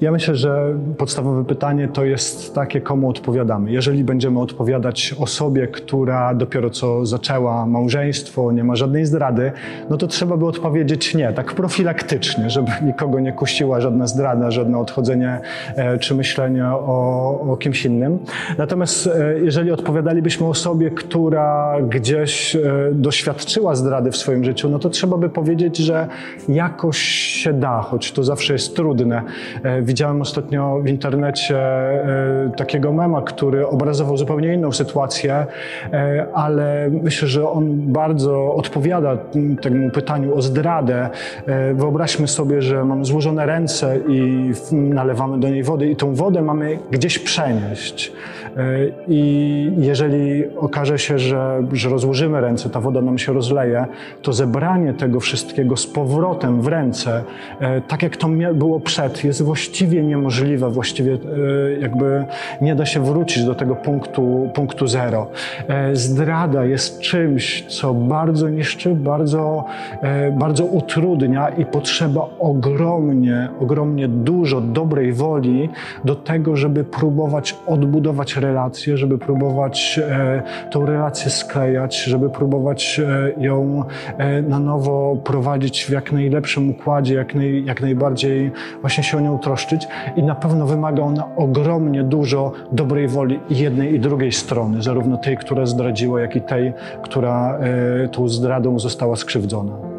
Ja myślę, że podstawowe pytanie to jest takie, komu odpowiadamy. Jeżeli będziemy odpowiadać osobie, która dopiero co zaczęła małżeństwo, nie ma żadnej zdrady, no to trzeba by odpowiedzieć nie, tak profilaktycznie, żeby nikogo nie kusiła żadna zdrada, żadne odchodzenie czy myślenie o kimś innym. Natomiast jeżeli odpowiadalibyśmy osobie, która gdzieś doświadczyła zdrady w swoim życiu, no to trzeba by powiedzieć, że jakoś się da, choć to zawsze jest trudne. Widziałem ostatnio w internecie takiego mema, który obrazował zupełnie inną sytuację, ale myślę, że on bardzo odpowiada temu pytaniu o zdradę. Wyobraźmy sobie, że mamy złożone ręce i nalewamy do niej wody i tą wodę mamy gdzieś przenieść. I jeżeli okaże się, że rozłożymy ręce, ta woda nam się rozleje, to zebranie tego wszystkiego z powrotem w ręce, tak jak to było przed, jest właściwie niemożliwe, właściwie jakby nie da się wrócić do tego punktu zero. Zdrada jest czymś, co bardzo niszczy, bardzo utrudnia i potrzeba ogromnie dużo dobrej woli do tego, żeby próbować odbudować relację, żeby próbować tą relację sklejać, żeby próbować ją na nowo prowadzić w jak najlepszym układzie, jak najbardziej właśnie się o nią troszczyć i na pewno wymaga ona ogromnie dużo dobrej woli jednej i drugiej strony, zarówno tej, która zdradziła, jak i tej, która tą zdradą została skrzywdzona.